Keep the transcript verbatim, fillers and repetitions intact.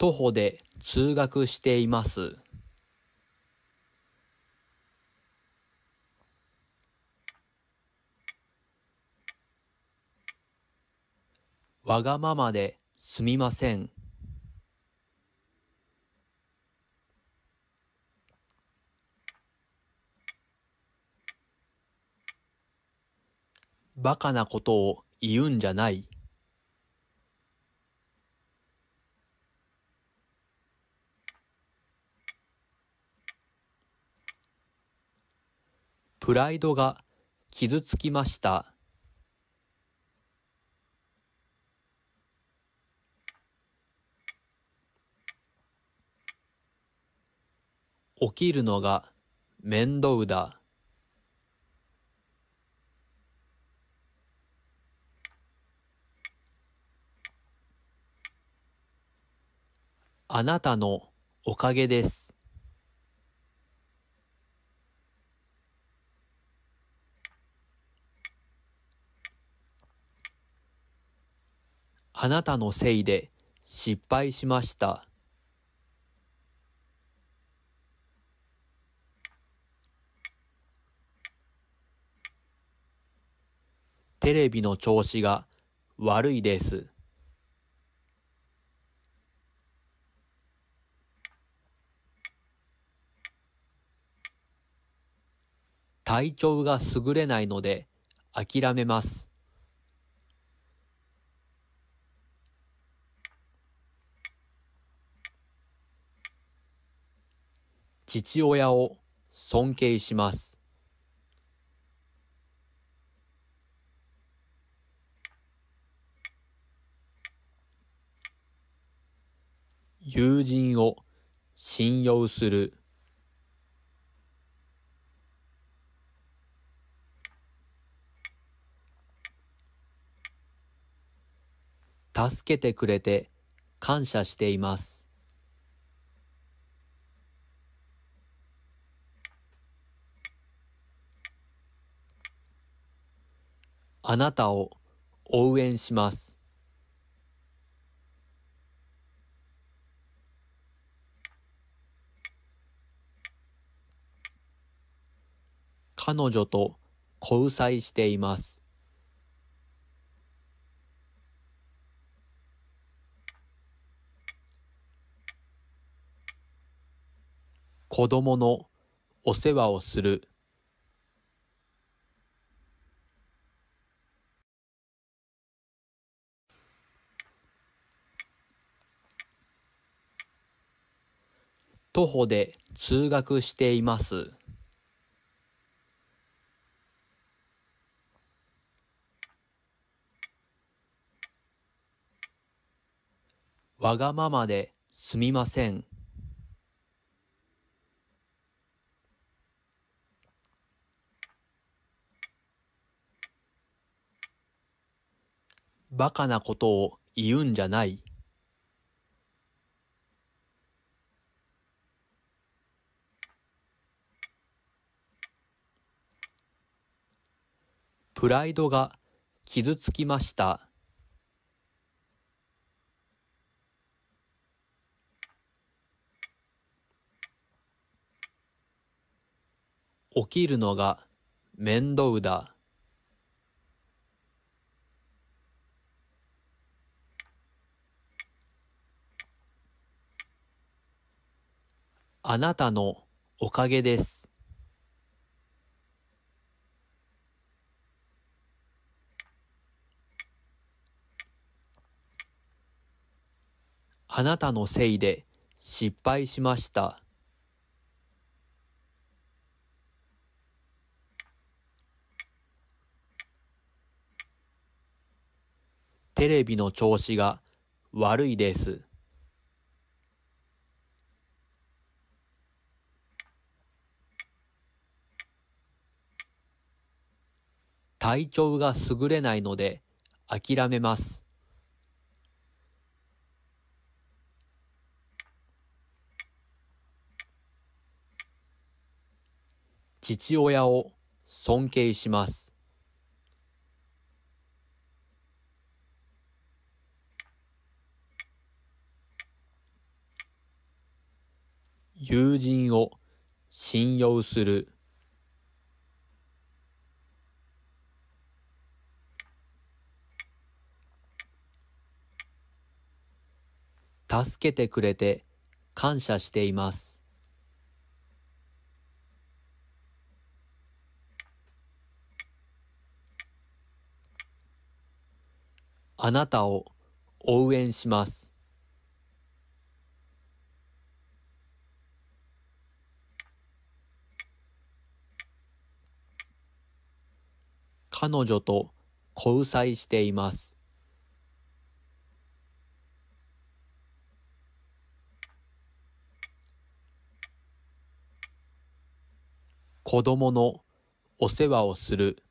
徒歩で通学しています。わがままですみません。バカなことを言うんじゃない。プライドが傷つきました。起きるのが面倒だ。あなたのおかげです。あなたのせいで失敗しました。テレビの調子が悪いです。体調が優れないので諦めます。父親を尊敬します。友人を信用する。助けてくれて感謝しています。あなたを応援します。彼女と交際しています。子供のお世話をする。徒歩で通学しています。わがままですみません。バカなことを言うんじゃない。プライドが傷つきました。起きるのが面倒だ。あなたのおかげです。あなたのせいで失敗しました。テレビの調子が悪いです。体調が優れないので諦めます。父親を尊敬します。友人を信用する。助けてくれて感謝しています。あなたを応援します。彼女と交際しています。子供のお世話をする。